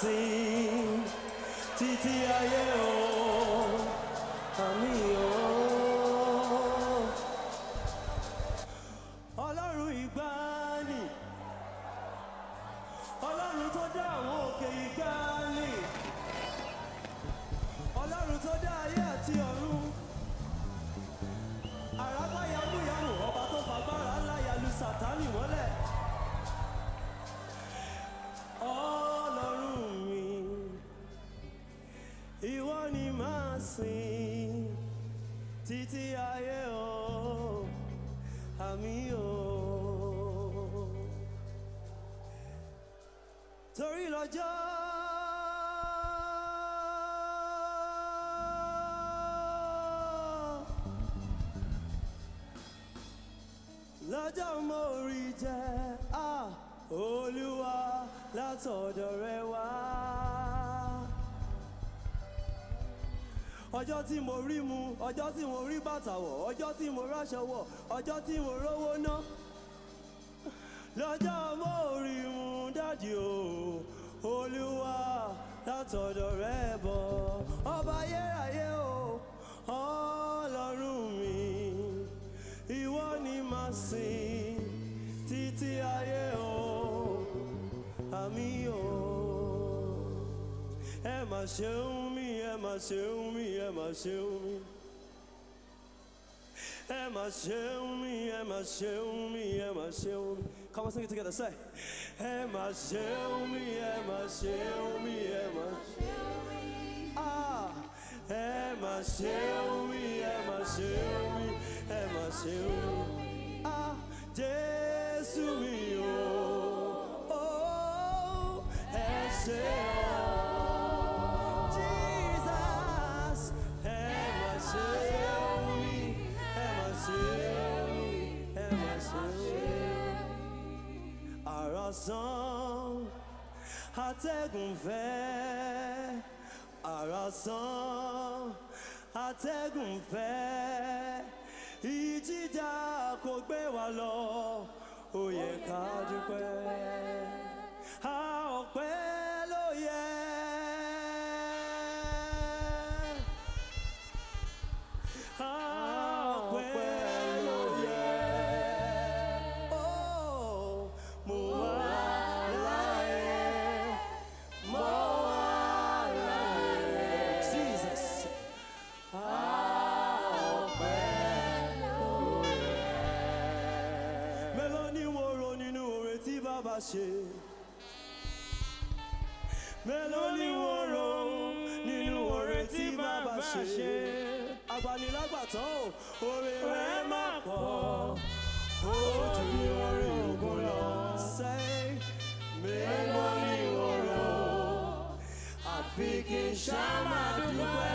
sing TTIO Amio Ọlọ́run ìgbàanì Ọlọ́run tó dá àwọn òkè ìgbàanì Ọlọ́run tó dá ayé àti ọ̀run Àràpá yamúyamù ọba tó fagbára ńlá yalu Sátánì mọ́lẹ̀ Ọlọ́run mi ìwọ ni màá sìn títí ayé o àmì o torí lọ́jọ́ lọ́jọ́ mo rí jẹ́ Olúwa látọ̀dọ̀ rẹ wá ọjọ́ tí mo rí mu ọjọ́ tí mo rí bàtà wọ̀ ọjọ́ tí mo ráṣọ wọ̀ ọjọ́ tí mo rówó ná lọ́jọ́ mo rí mu dádì o Olúwa látọ̀dọ̀ rẹ bọ̀ ọba ayérayé o Ọlọ́run mi ìwọ ni màá sìn títí ayé o àmì o ẹ má ṣeun mi ẹ má ṣeun mi ẹ má ṣeun mi ẹ má ṣeun mi ẹ má ṣeun mi ẹ má ṣeun mi come on sing it together say ẹ má ṣeun mi ẹ má ṣeun mi ẹ má ṣeun mi ah ẹ má ṣeun mi ẹ má ṣeun mi ẹ má ṣeun mi ah Jésù mi o Jesus, have mercy on me, have mercy on me, have mercy. Our song, atẹ́gùn fẹ́. Our song, atẹ́gùn fẹ́. Ìjìjà kò gbé wa lọ, ó yẹ ká dúpẹ́. How well, yeah. How well, yeah. Oh, Moala, Jesus. How well, yeah. Meloni woro nínú ore tí Baba ṣe. Meloni woro nínú ore tí Baba ṣe agbanilagbatan o ore rẹ̀ má pọ̀ o ju ore ogun lọ say Meloni woro àfi kí n ṣá máa dúpẹ́.